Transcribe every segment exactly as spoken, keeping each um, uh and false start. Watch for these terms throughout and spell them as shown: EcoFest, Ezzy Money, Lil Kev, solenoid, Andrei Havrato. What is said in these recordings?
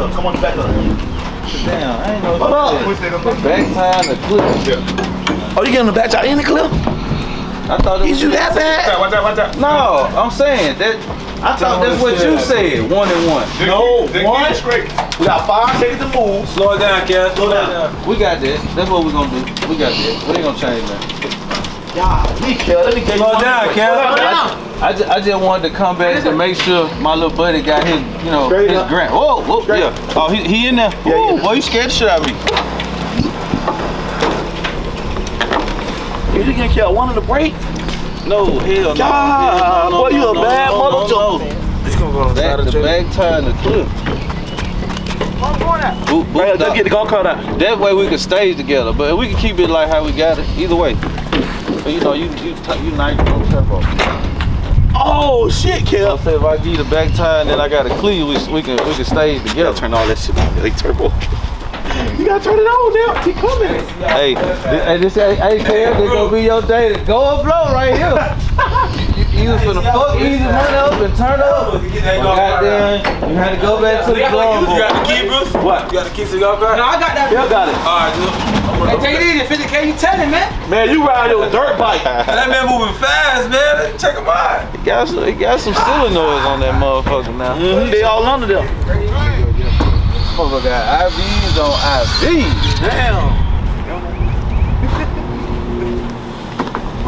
up. Come on the back up. Damn, I ain't know what back time the clip. Yeah. Oh, you getting the back time in the clip? I thought it was you that bad. Watch out, watch out. No, I'm saying that. I thought that's what you said. One and one. No, one straight. We got five seconds to move. Slow it down, Kev. Slow down. We got this. That's what we're gonna do. We got this. We ain't gonna change that. Y'all, we Kev. Let me get you. Slow down, Kev. I just, I just wanted to come back to make sure my little buddy got his, you know, straight his grant. Whoa, whoa, straight yeah. Up. Oh, he, he in there. Yeah, whoa, yeah. Boy, you scared the shit out of me. You didn't get one of the break? No, hell no. Ah, boy, you a bad motherfucker. It's gonna go on the side of the back tire in the clip. Boop, boop, let's get the golf cart out. That way we can stage together, but we can keep it like how we got it. Either way, but, you know, you you you nice, don't step up. Oh shit, Kel! I said if I give you the back tire and then I got to clear, we, we can we can stay together. You gotta turn all that shit on, like turbo. You gotta turn it on now. He coming. Hey, hey, this hey, hey, Kel, this gonna be your day to go up low right here. you you was gonna fuck easy money up and turn up. Goddamn, you had to go back to the club. You got the key, Bruce? What? You got the keys to your car? No, I got that. You got it. All right. Hey, take it easy, fifty K, you telling, man. Man, you ride your dirt bike. That man moving fast, man. Check him out. He got some, he got some silly noise on that motherfucker now. Mm-hmm. They all under them. Motherfucker got I Vs on I Vs. Damn.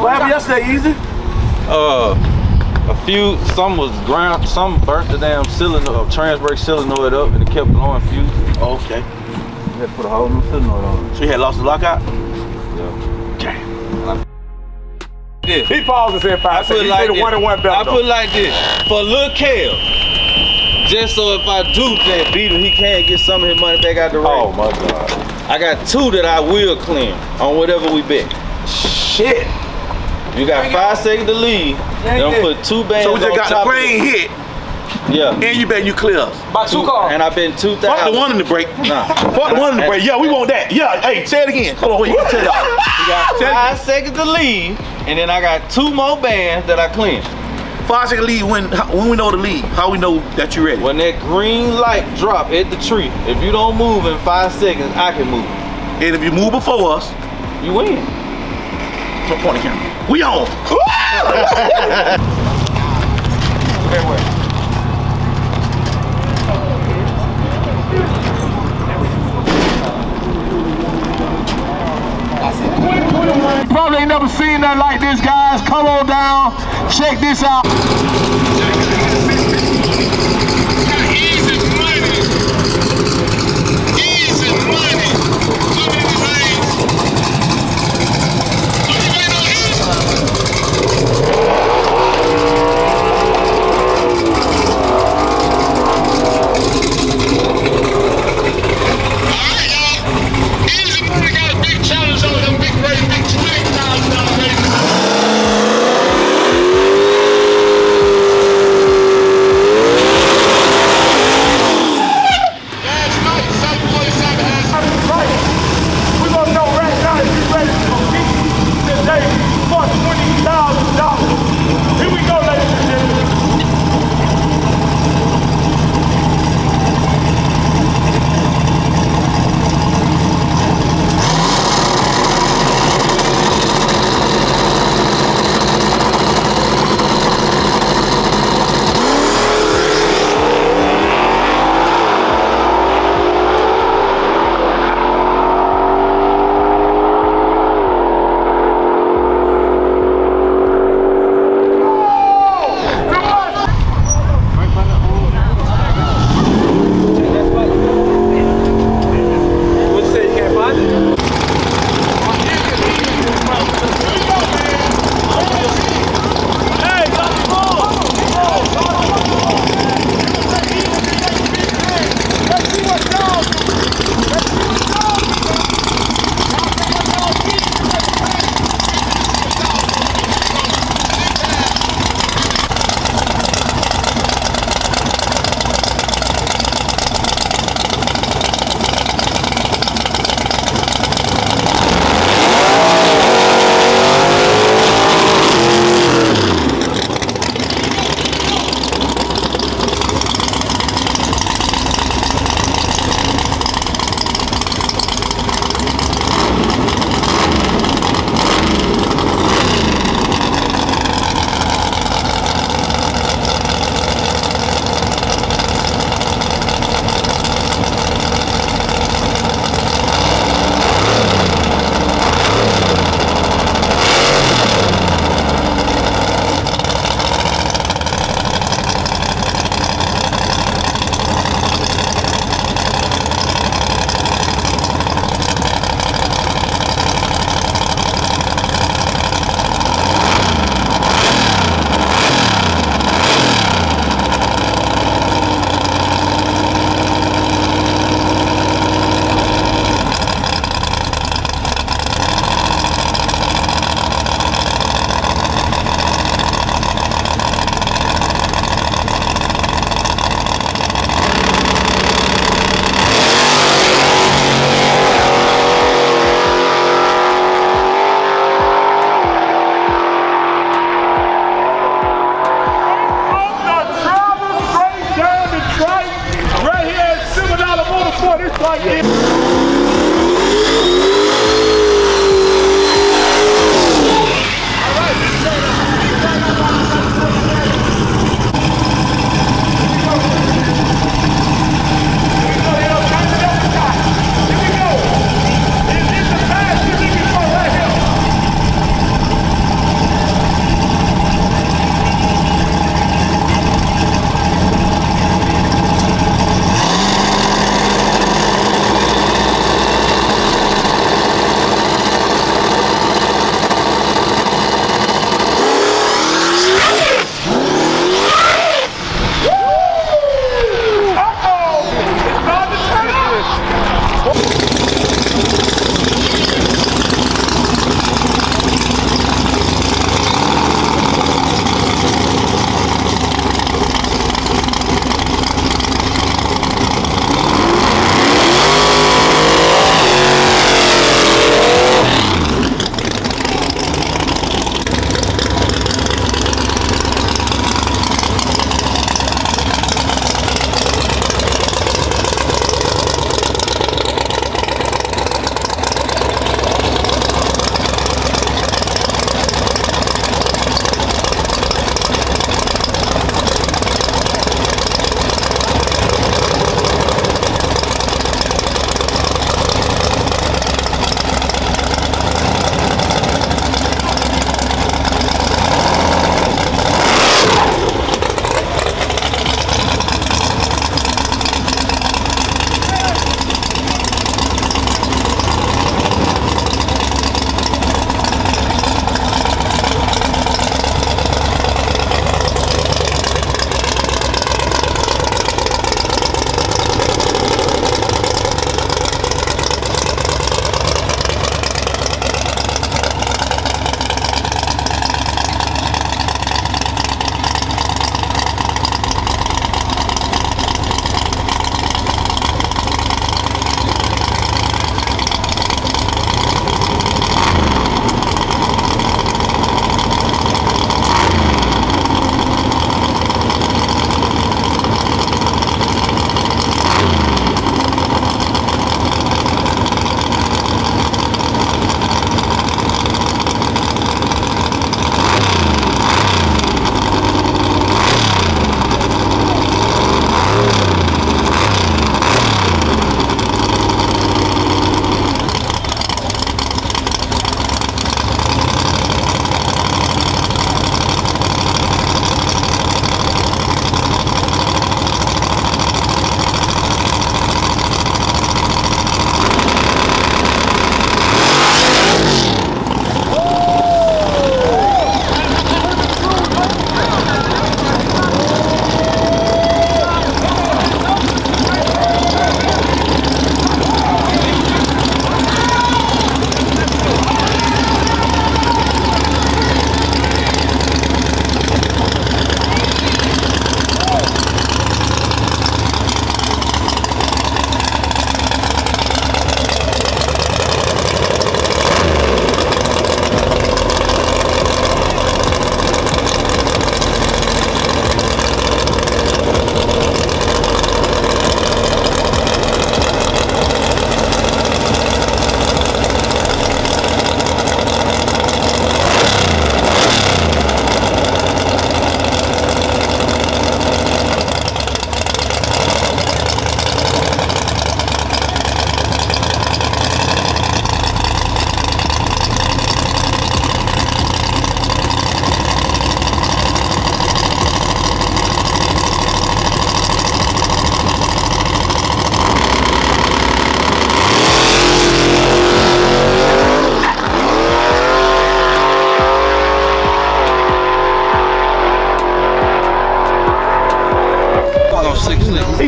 What happened yesterday, Easy? Uh, a few, some was ground, some burnt the damn solenoid, transverse solenoid up, and it kept blowing fuse. Oh, okay. Had put a whole new solenoid on. So you had lost the lockout? Yeah. Damn. This. He paused and said five. I put like this. One and one belt I put like this. For Lil' Kel. Just so if I do that beat him, he can't get some of his money back out the rack. Oh my God. I got two that I will clean on whatever we bet. Shit. You got five seconds to leave. Then put two bands on top. So we just got the plane hit. Yeah. And you bet you clear us. By two cars. And I've been two thousand. Fuck the one in the break. Nah. Fuck the one in the break. Yeah, we want that. Yeah. Hey, say it again. Hold on, wait, you can tell y'all. You got five seconds to leave, and then I got two more bands that I clean. Five seconds to leave when when we know to leave. How we know that you ready? When that green light drop at the tree, if you don't move in five seconds, I can move. And if you move before us, you win. So point the camera. We on. Okay, wait. Probably ain't never seen nothing like this, guys. Come on down, check this out. Ezzy Money. Ezzy Money. Look at these things. Don't you ain't no Ezzy. Alright, y'all. Ezzy Money got a big challenge on them big race, big twins. Thank you.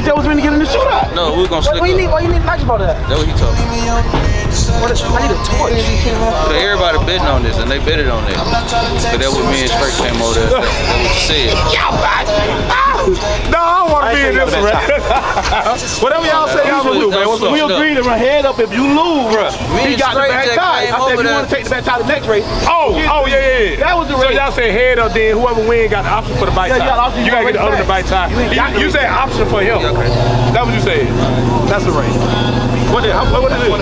these y'all was going to get in the shootout. No, we were going to slick up. Why you need, why you need match about that? That's what he told me. What is, I need a torch. But everybody bidding on this, and they bidded on that. But that was me and Strike came over there. That, that was said. Y'all no, I don't want to be in this, bro. Whatever y'all say, y'all will do, man. We agreed to run head up if you lose, bro. He got the back tie. I said, if you want to take the back tie the next race. Oh, oh, yeah, yeah. That was the race. So y'all said head up, then whoever wins got the option for the bike tie. You got to get the other the bike tie. You said option for him. That's what you said. That's the race. What did it do?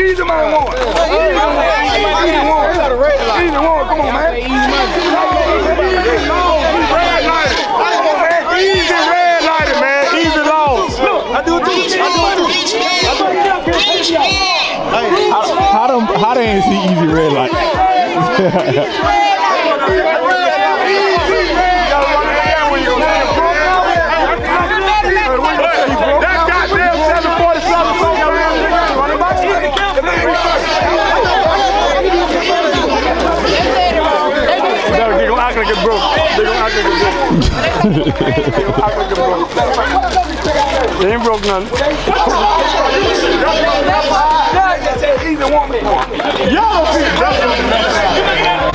Easy money one. Easy money. Easy one. Easy one. Come on, man. Easy red light. Easy red light, man. Easy loss. Look, I do it too. I do it too. How them? How they ain't see easy red light? That goddamn seven forty-seven. They ain't broke nothing. Y'all